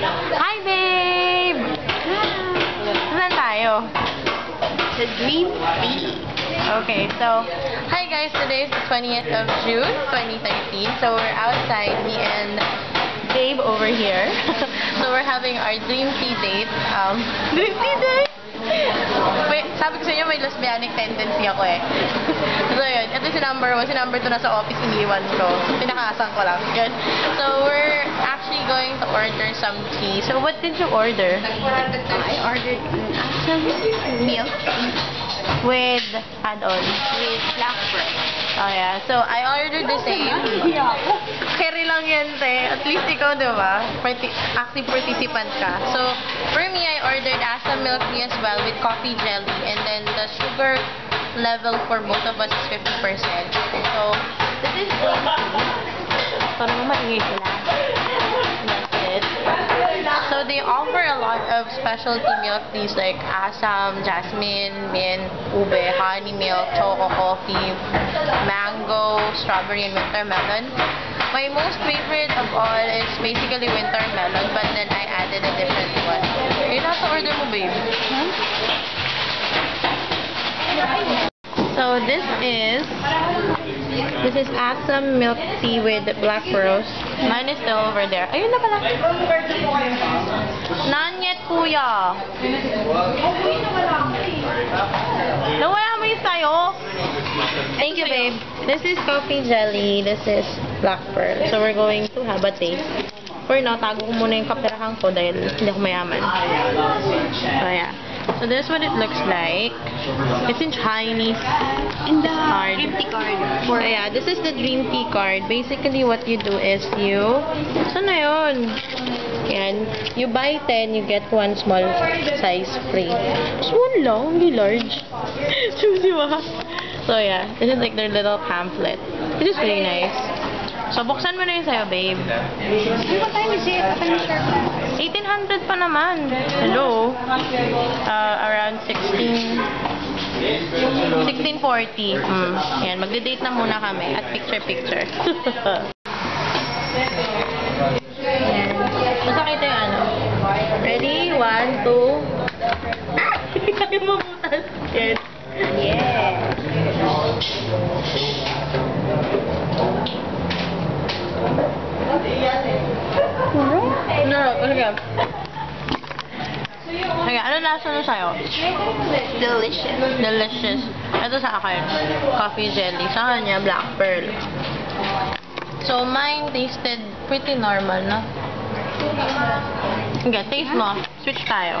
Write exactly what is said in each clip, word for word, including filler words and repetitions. Hi, babe! Saan tayo? The Dream Tea. Okay, so, hi guys, today is the twentieth of June, twenty thirteen. So we're outside, me and babe over here. So we're having our Dream Tea date. Um, Dream Tea date! Wait, sabi ko sa inyo, may lesbianic tendency ako eh. So yun, ito si number one. Si number two na sa office, iniwan ko. Pinakaasang ko lang. Yun. So we're actually going to order some tea. So what did you order? I ordered some milk tea. With add-on? With black bread. Oh yeah, so I ordered the same. Carry lang yan, te. At least ikaw, diba? Parti active participant ka. So, for me, I ordered Asha Milk Me as well with coffee jelly. And then the sugar level for both of us is fifty percent. So, this is Dream Tea. Parang maingay sila. That's it. So, they offer a lot of specialty milk teas like Assam, jasmine, mint, ube, honey milk, choco coffee, mango, strawberry, and winter melon. My most favorite of all is basically winter melon, but then I added a different one. Yun ang order mo, babe. Hmm? So this is this is Assam milk tea with black pearls. Mine is still over there. Ayun na pala. None yet, kuya. Nawala mo yung sayo. Thank you, babe. This is coffee jelly. This is black pearl. So we're going to have a taste. For now, tago ko muna yung kaperahan ko dahil hindi ako mayaman. So yeah. So this is what it looks like. It's in Chinese. In the card. Dream Tea card. So yeah, this is the Dream Tea card. Basically, what you do is you... Saan na yun? Yan. You buy ten, you get one small size free. Just one long, really large. So yeah, this is like their little pamphlet. It is really nice. So buksan mo na yun sa'yo, babe. What time is it? eighteen hundred pa naman. Hello? Uh, around sixteen forty. Mm. Yan, magde-date na muna kami at picture-picture. Yan. Masakita yung ano. Ready? One, two. Ah! Hindi kayo mabutas. Yan. Yeah. No, okay. Okay, ano lasa na sa'yo? Delicious. Delicious. Ito sa akin, coffee jelly. Sa kanya, black pearl. So, mine tasted pretty normal, no? Okay, taste mo. Switch tayo.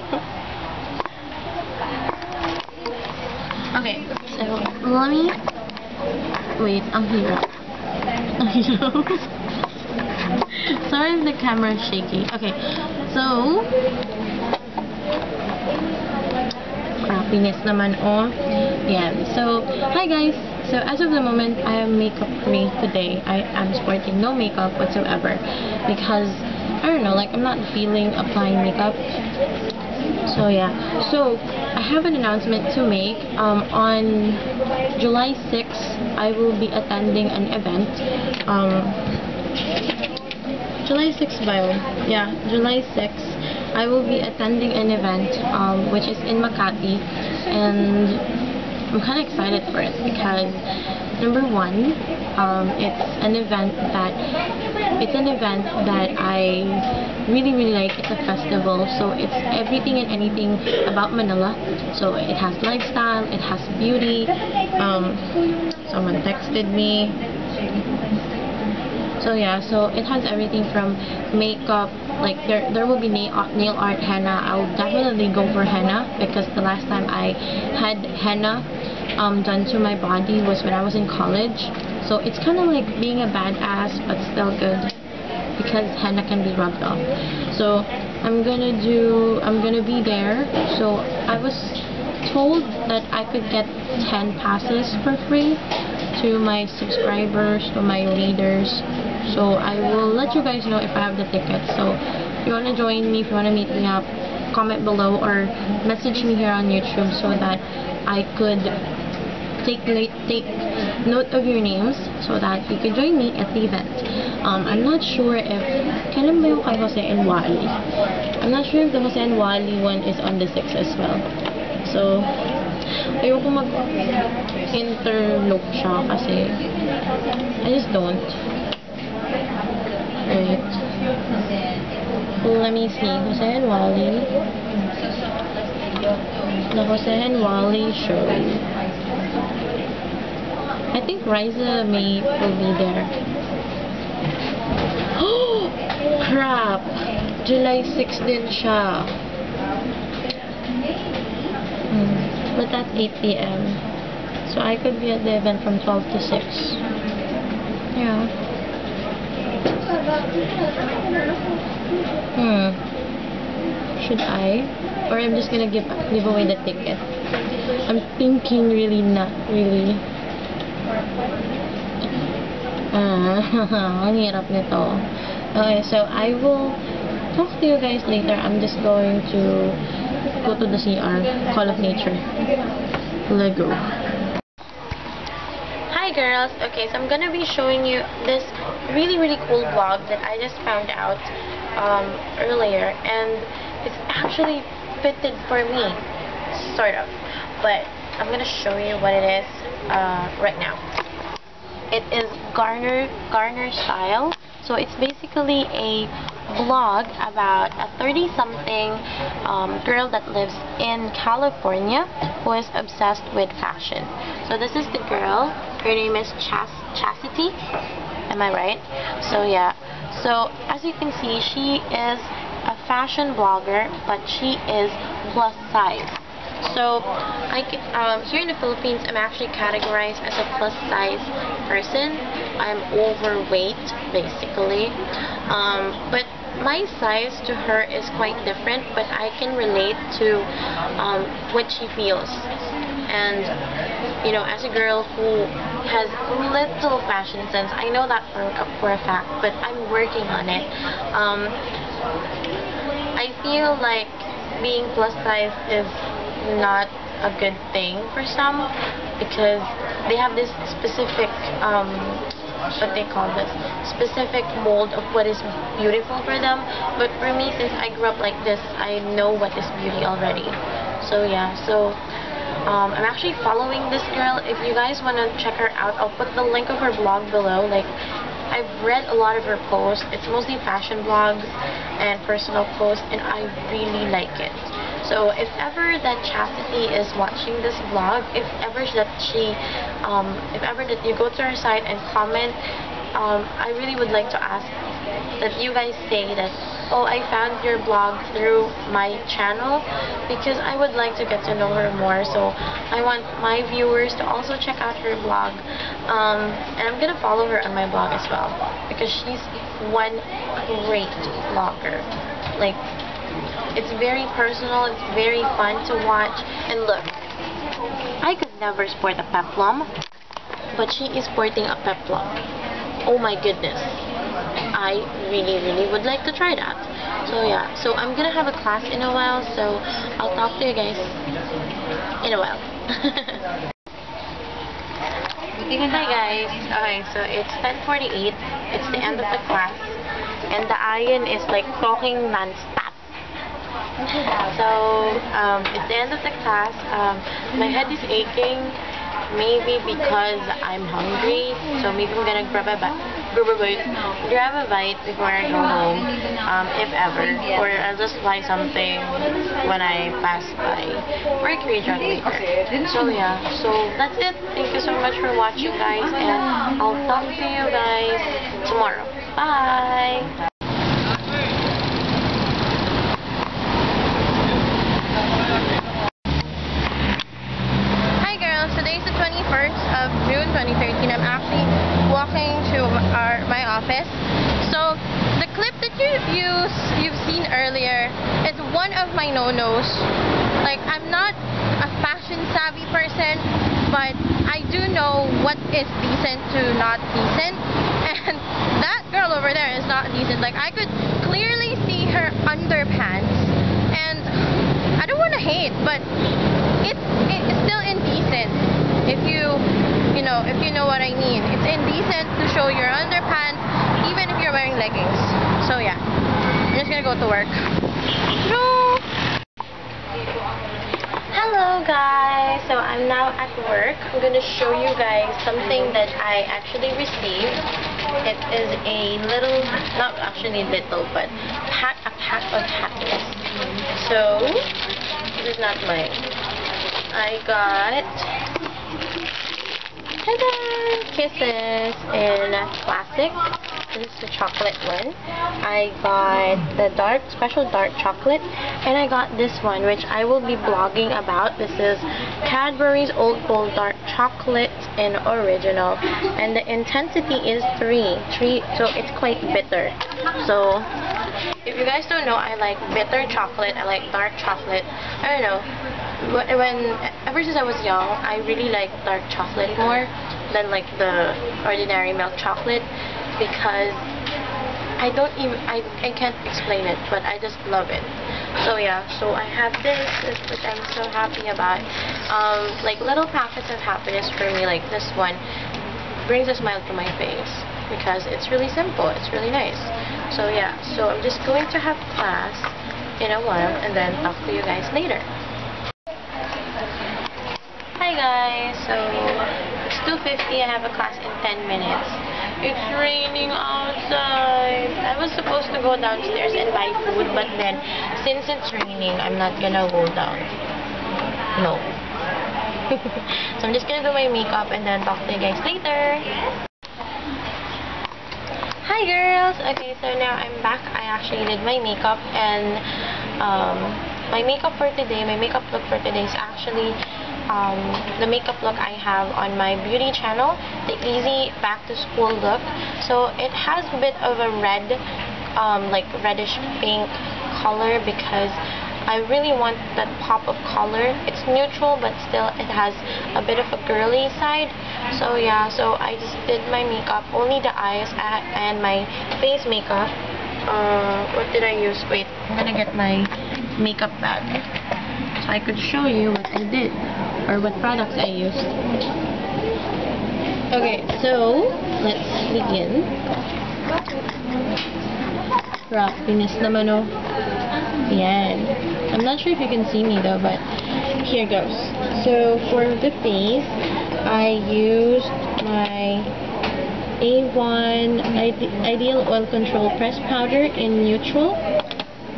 Okay, so let me wait. I'm here. I'm here. Sorry if the camera is shaking. Okay, so happiness naman oh. Yeah. So hi guys. So as of the moment, I am makeup free today. I am sporting no makeup whatsoever because I don't know. Like I'm not feeling applying makeup. So yeah, so I have an announcement to make. Um, on July sixth, I will be attending an event. Um, July sixth, bio. Yeah, July sixth, I will be attending an event, um, which is in Makati, and I'm kind of excited for it because number one, um, it's an event that it's an event that I. really really like. It's a festival, so it's everything and anything about Manila. So it has lifestyle, it has beauty. Um someone texted me. So yeah, so it has everything from makeup, like there there will be nail art, nail art henna. I'll definitely go for henna because the last time I had henna um done to my body was when I was in college. So it's kind of like being a badass but still good. because henna can be rubbed off. So I'm gonna do I'm gonna be there. So I was told that I could get ten passes for free to my subscribers, to my readers. So I will let you guys know if I have the tickets. So if you wanna join me, if you wanna meet me up, comment below or message me here on YouTube so that I could take take note of your names so that you could join me at the event. Um, I'm not sure if kailan ba yung kay Jose and Wally. I'm not sure if the Jose and Wally one is on the sixth as well. So ayoko mag-interlock siya kasi I just don't. Right. Let me see. Jose and Wally. The Jose and Wally show. I think Riza May will be there. Oh! Crap! July sixth din siya. Mm. But that's eight p m So I could be at the event from twelve to six. Yeah. Hmm. Should I? Or I'm just gonna give, give away the ticket. I'm thinking really not really. Ah, ang hirap nito. Okay, so I will talk to you guys later. I'm just going to go to the C R, Call of Nature. Let's go. Hi girls. Okay, so I'm gonna be showing you this really really cool blog that I just found out um, earlier, and it's actually fitted for me, sort of. But I'm gonna show you what it is uh, right now. It is Garner Garner style, so it's basically a blog about a thirty-something um, girl that lives in California who is obsessed with fashion. So this is the girl. Her name is Chas Chastity. Am I right? So yeah. So as you can see, she is a fashion blogger, but she is plus size. So, I um, here in the Philippines, I'm actually categorized as a plus size person. I'm overweight, basically. Um, but my size to her is quite different, but I can relate to um, what she feels. And, you know, as a girl who has little fashion sense, I know that for, for a fact, but I'm working on it. Um, I feel like being plus size is not a good thing for some, because they have this specific um what they call this specific mold of what is beautiful for them. But for me, since I grew up like this, I know what is beauty already. So yeah, so um I'm actually following this girl. If you guys want to check her out, I'll put the link of her blog below. Like, I've read a lot of her posts. It's mostly fashion blogs and personal posts, and I really like it. So if ever that Chastity is watching this vlog, if ever that she, um, if ever that you go to her site and comment, um, I really would like to ask that you guys say that, oh, I found your blog through my channel, because I would like to get to know her more. So I want my viewers to also check out her blog, um, and I'm gonna follow her on my blog as well, because she's one great blogger. Like, it's very personal, it's very fun to watch. And look, I could never sport a peplum, but she is sporting a peplum. Oh my goodness. I really, really would like to try that. So yeah, so I'm gonna have a class in a while, so I'll talk to you guys in a while. Hi guys. Okay, so it's ten forty-eight. It's the end of the class. And the Ian is like talking nonstop. So, um, at the end of the class, um, my head is aching, maybe because I'm hungry, so maybe I'm gonna grab a, grab a, bite, grab a bite before I go home, um, if ever, or I'll just buy something when I pass by Mercury Drug later. So yeah, so that's it. Thank you so much for watching, guys, and I'll talk to you guys tomorrow. Bye! twenty thirteen. I'm actually walking to our, my office. So the you've seen earlier, is one of my no-nos. Like, I'm not a fashion-savvy person, but I do know what is decent to not decent. And that girl over there is not decent. Like, I could clearly see her underpants. And I don't want to hate, but it's, it's still indecent. If you, you know, if you know what I mean. It's indecent to show your underpants, even if you're wearing leggings. So yeah, I'm just gonna go to work. Hello! Hello guys, so I'm now at work. I'm gonna show you guys something that I actually received. It is a little, not actually little, but pack, a pack of happiness. So, this is not mine. I got, ta-da! Kisses in plastic. This is the chocolate one. I got the dark, special dark chocolate, and I got this one, which I will be blogging about. This is Cadbury's Old Gold Dark Chocolate and Original, and the intensity is three, three, so it's quite bitter. So, if you guys don't know, I like bitter chocolate. I like dark chocolate. I don't know. When ever since I was young, I really like dark chocolate more than like the ordinary milk chocolate. Because I don't even, I, I can't explain it, but I just love it. So yeah, so I have this, which I'm so happy about. Um, like little packets of happiness for me, like this one, brings a smile to my face. Because it's really simple, it's really nice. So yeah, so I'm just going to have class in a while, and then talk to you guys later. Hi guys, so it's two fifty, I have a class in ten minutes. It's raining outside. I was supposed to go downstairs and buy food, but then, since it's raining, I'm not gonna go down. No. So I'm just gonna do my makeup and then talk to you guys later. Hi girls! Okay, so now I'm back. I actually did my makeup, and um, my makeup for today, my makeup look for today is actually Um, the makeup look I have on my beauty channel, the easy back to school look. So it has a bit of a red, um, like reddish pink color, because I really want that pop of color. It's neutral, but still it has a bit of a girly side. So yeah, so I just did my makeup, only the eyes and my face makeup. Uh, what did I use? Wait, I'm gonna get my makeup bag so I could show you what I did, or what products I used. Okay, so let's begin. Roughness naman oh. Yan. I'm not sure if you can see me though, but here goes. So for the face, I used my A one Ideal Oil Control Press Powder in neutral.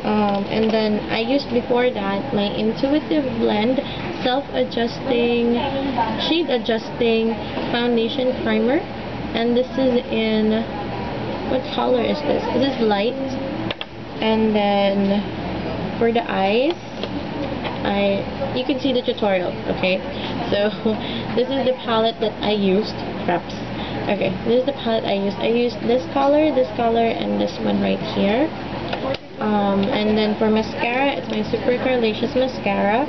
Um, and then I used before that my Intuitive Blend self-adjusting, shade-adjusting foundation primer, and this is in, what color is this? This is light. And then for the eyes, I you can see the tutorial, okay? So this is the palette that I used. Perhaps. Okay, this is the palette I used. I used this color, this color, and this one right here. Um, and then for mascara, it's my Super Curlaceous mascara.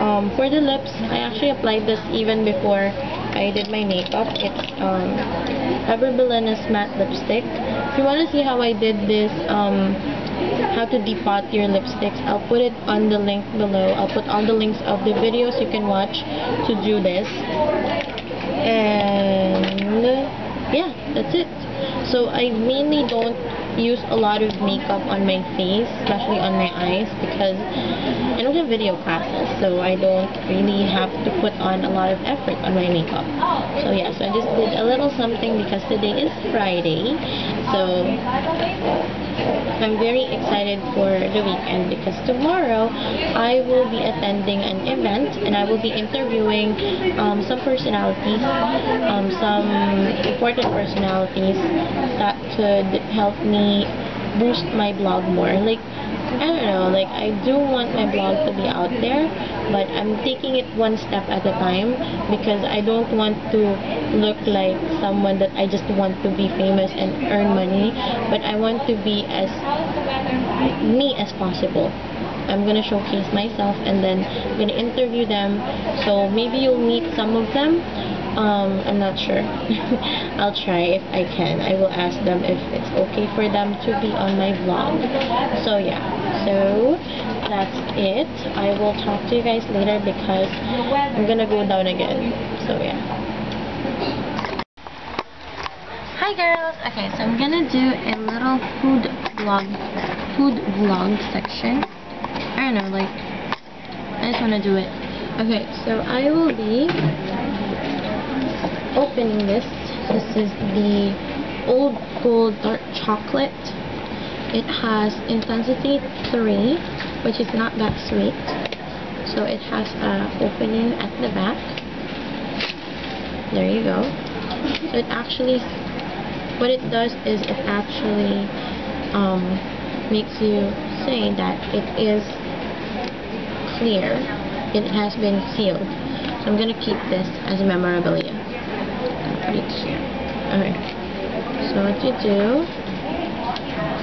Um, for the lips, I actually applied this even before I did my makeup. It's um, Everbalena's Matte Lipstick. If you want to see how I did this, um, how to depot your lipsticks, I'll put it on the link below. I'll put all the links of the videos you can watch to do this. And yeah, that's it. So I mainly don't use a lot of makeup on my face, especially on my eyes, because I don't have video classes, so I don't really have to put on a lot of effort on my makeup. So yeah, so I just did a little something because today is Friday, so I'm very excited for the weekend, because tomorrow I will be attending an event, and I will be interviewing um, some personalities, um, some important personalities that could help me boost my blog more. Like, I don't know, like I do want my blonde to be out there, but I'm taking it one step at a time because I don't want to look like someone that I just want to be famous and earn money, but I want to be as me as possible. I'm gonna showcase myself, and then I'm gonna interview them, so maybe you'll meet some of them. Um, I'm not sure. I'll try if I can. I will ask them if it's okay for them to be on my vlog. So yeah, so that's it. I will talk to you guys later because I'm gonna go down again. So yeah. Hi girls! Okay, so I'm gonna do a little food vlog, food vlog section. I don't know, like, I just want to do it. Okay, so I will be opening this. This is the Old Gold Dark Chocolate. It has intensity three, which is not that sweet. So it has an opening at the back. There you go. So it actually, what it does is it actually um, makes you say that it is clear, it has been sealed. So I'm gonna keep this as a memorabilia. Put it here. Alright. So what you do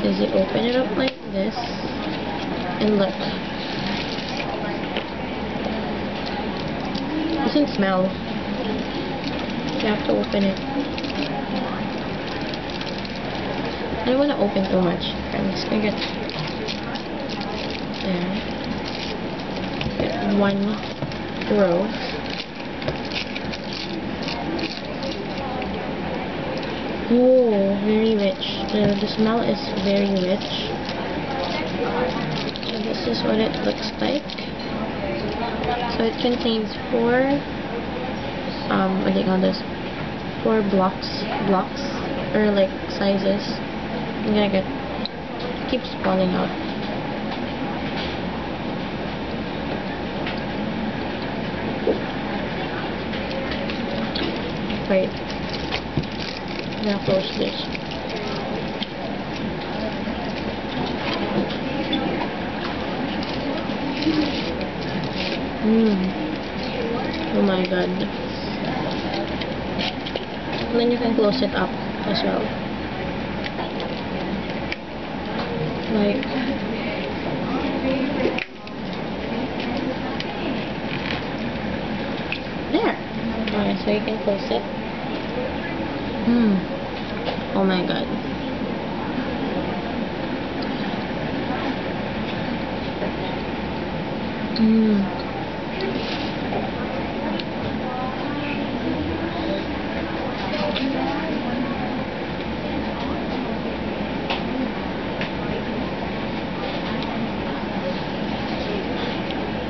is you open it up like this, and look. You can smell. You have to open it. I don't want to open too much. I'm just gonna get there. One row. Oh, very rich. The, the smell is very rich. So this is what it looks like. So it contains four, um, what do you call this? Four blocks, blocks, or like sizes. I'm gonna get, keeps falling out. Wait, I'm gonna close this. Mmm. Oh my god. And then you can close it up as well. Like. So you can close it. Mm. Oh my god. Mm.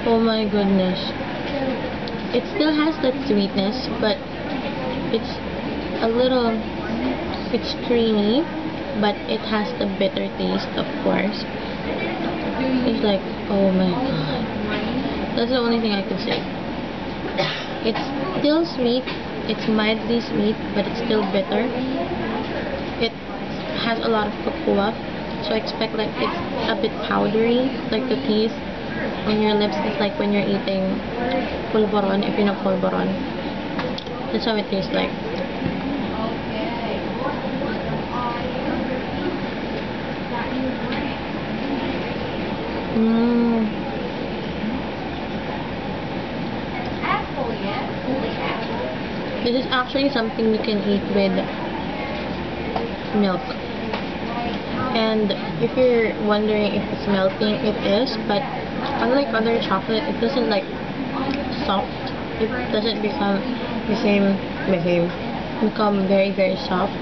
Oh my goodness. It still has that sweetness, but it's a little, it's creamy, but it has the bitter taste, of course. It's like, oh my god. That's the only thing I could say. It's still sweet, it's mildly sweet, but it's still bitter. It has a lot of cocoa, so I expect like it's a bit powdery, like the taste on your lips is like when you're eating polvoron, if you know polvoron. That's how it tastes like. Mmm. This is actually something you can eat with milk. And if you're wondering if it's melting, it is, but unlike other chocolate, it doesn't like soft. It doesn't become became became become very very soft.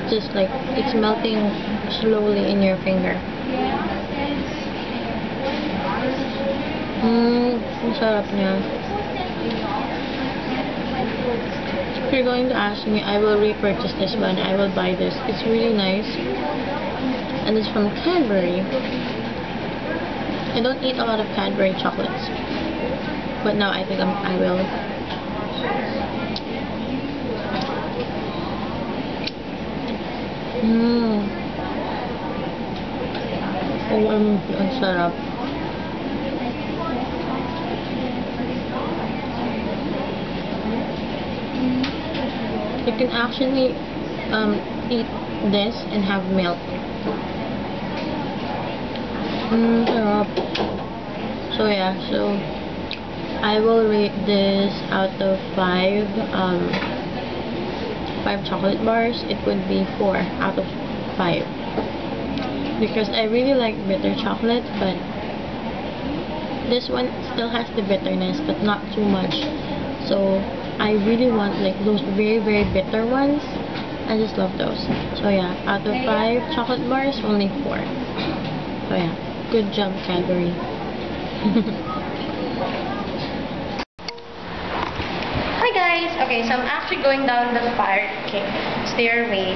It's just like it's melting slowly in your finger. Mmm, ang sarap niya. If you're going to ask me, I will repurchase this one. I will buy this. It's really nice, and it's from Cadbury. I don't eat a lot of Cadbury chocolates, but now I think I'm, I will. Mmm. O M G, ang sarap. You can actually um, eat this and have milk. Mm, sarap. So yeah, so I will rate this out of five. Um, five chocolate bars. It would be four out of five because I really like bitter chocolate, but this one still has the bitterness, but not too much. So I really want like those very very bitter ones. I just love those. So yeah, out of five chocolate bars, only four. So yeah, good job, Cadbury. Hi guys. Okay, so I'm actually going down the fire king stairway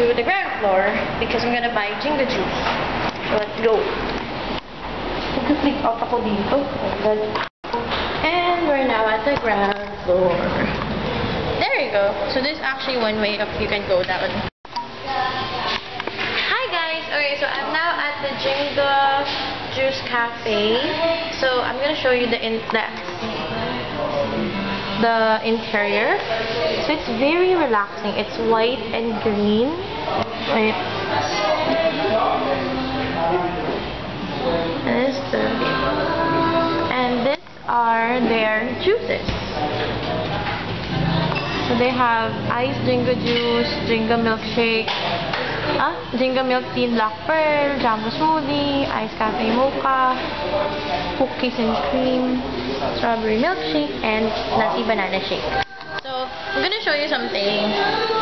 to the ground floor because I'm gonna buy Jinga juice. So let's go. Complete out ako dito. And we're now at the ground floor. There you go. So there's actually one way up you can go that one. Hi guys. Okay, so I'm now at the Jinga Juice Cafe. So I'm gonna show you the in the the interior. So it's very relaxing. It's white and green. Wait. And this thirty. And these are their juices. So they have iced Jinga juice, Jinga milkshake, ah, Jinga milk tea, black pearl, jam smoothie, iced cafe mocha, cookies and cream, strawberry milkshake, and nutty banana shake. I'm gonna show you something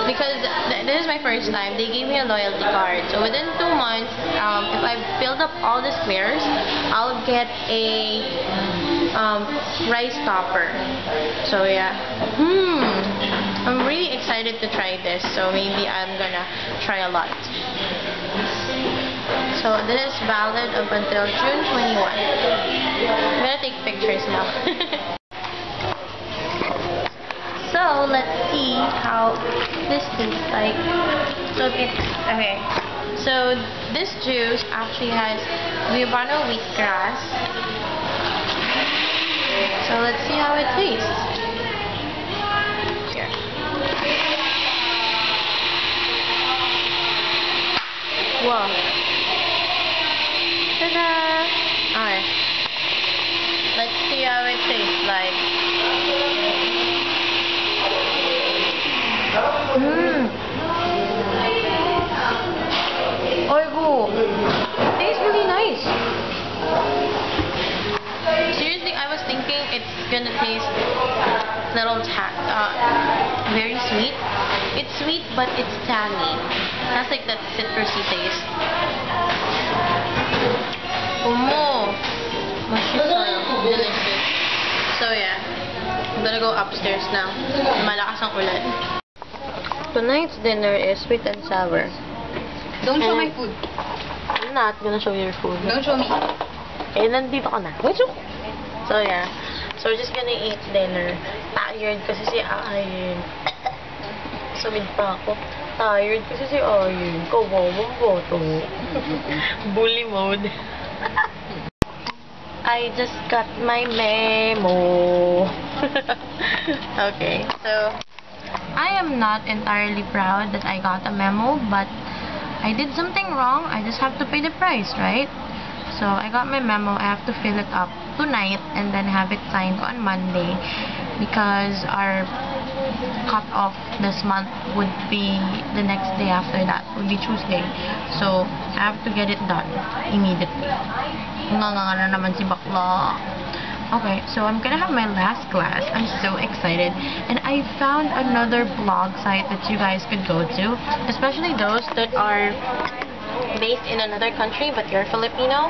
because th this is my first time. They gave me a loyalty card, so within two months, um, if I build up all the squares, I'll get a um, rice topper. So yeah, hmm, I'm really excited to try this. So maybe I'm gonna try a lot. So this is valid up until June twenty-first. I'm gonna take pictures now. So let's see how this tastes like. So it's okay. So this juice actually has Vibano wheatgrass. So let's see how it tastes. Here. Whoa. Ta-da! Alright. Let's see how it tastes like. Mmm. Oigo. It tastes really nice. Seriously, I was thinking it's gonna taste a little ta- uh, very sweet. It's sweet, but it's tangy. That's like that citrusy taste. Omo. Delicious. So yeah, I'm gonna go upstairs now. Malakas ang ulan. Tonight's dinner is sweet and sour. Don't and show my food. I'm not gonna show your food. Don't show me. Eh, nandito ka na. Wait, so. So, yeah. So, we're just gonna eat dinner. Tired kasi si Ayin. Sumid pa ako. Tired kasi si Ayin. Kawawang boto. Bully mode. I just got my memo. Okay, so... I am not entirely proud that I got a memo, but I did something wrong. I just have to pay the price, right? So I got my memo. I have to fill it up tonight and then have it signed on Monday because our cutoff this month would be the next day after that, would be Tuesday. So I have to get it done immediately. Nganga na naman si bakla. Okay, so I'm gonna have my last class. I'm so excited. And I found another blog site that you guys could go to, especially those that are based in another country but you're Filipino.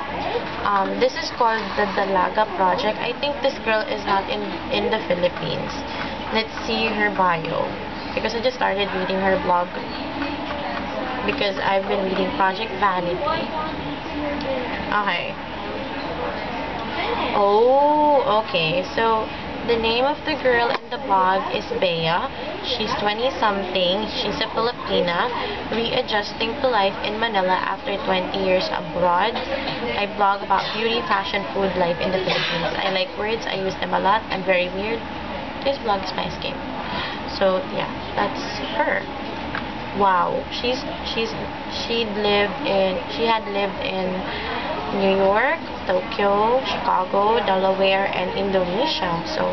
Um, this is called The Dalaga Project. I think this girl is not in, in the Philippines. Let's see her bio. Because I just started reading her blog. Because I've been reading Project Vanity. Okay. Oh, okay. So The name of the girl in the bag is Bea. She's twenty-something. She's a Filipina, readjusting to life in Manila after twenty years abroad. I blog about beauty, fashion, food, life in the Philippines. I like words. I use them a lot. I'm very weird. This blog is my escape. So, yeah, that's her. Wow. She's, she's, she'd lived in, she had lived in New York, Tokyo, Chicago, Delaware, and Indonesia. So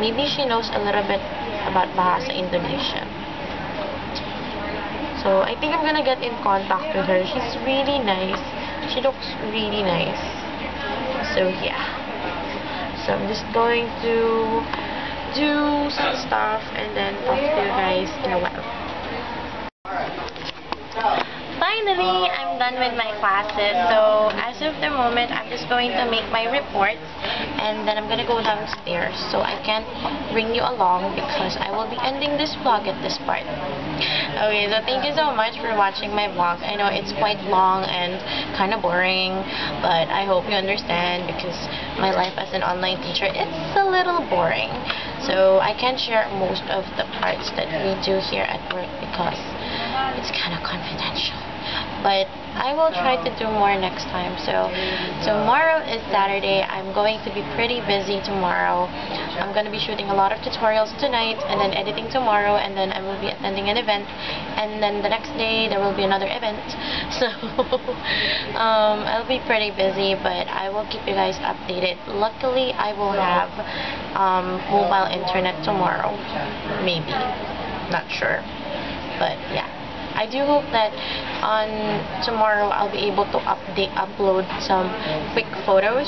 maybe she knows a little bit about bahasa Indonesia. So I think I'm gonna get in contact with her. She's really nice. She looks really nice. So yeah. So I'm just going to do some stuff and then talk to you guys in a while. Finally, I'm done with my classes, so as of the moment, I'm just going to make my reports and then I'm going to go downstairs, so I can't bring you along because I will be ending this vlog at this part. Okay, so thank you so much for watching my vlog. I know it's quite long and kind of boring, but I hope you understand because my life as an online teacher, it's a little boring. So I can't share most of the parts that we do here at work because it's kind of confidential. But I will try to do more next time. So tomorrow is Saturday. I'm going to be pretty busy tomorrow. I'm going to be shooting a lot of tutorials tonight and then editing tomorrow, and then I will be attending an event, and then the next day there will be another event. So um, I'll be pretty busy, but I will keep you guys updated. Luckily, I will have um, mobile internet tomorrow. Maybe. Not sure. But yeah. I do hope that on tomorrow I'll be able to update, upload some quick photos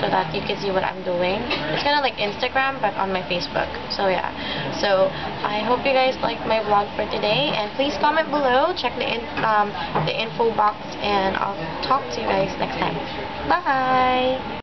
so that you can see what I'm doing. It's kind of like Instagram but on my Facebook. So yeah. So I hope you guys liked my vlog for today, and please comment below, check the in, um, the info box, and I'll talk to you guys next time. Bye.